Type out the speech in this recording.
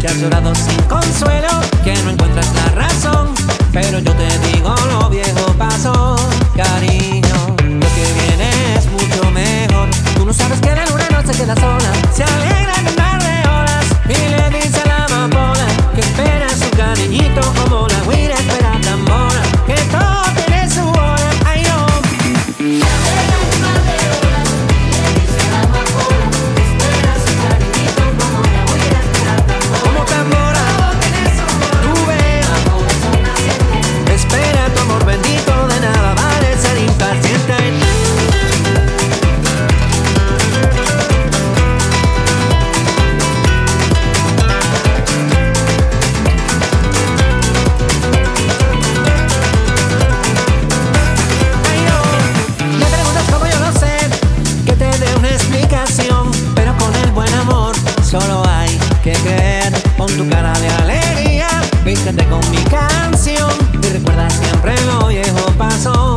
que has llorado sin consuelo, que no encuentras la razón, pero yo te digo lo viejo pasó, cariño, lo que viene es mucho mejor. Tú no sabes que la luna no se queda sola, se alegra en mar de olas y le dice a la amapola que espera su cariñito como la huira espera tan mona, que todo tiene su hora. Ay, oh. Vístete con mi canción y recuerda siempre lo viejo pasó.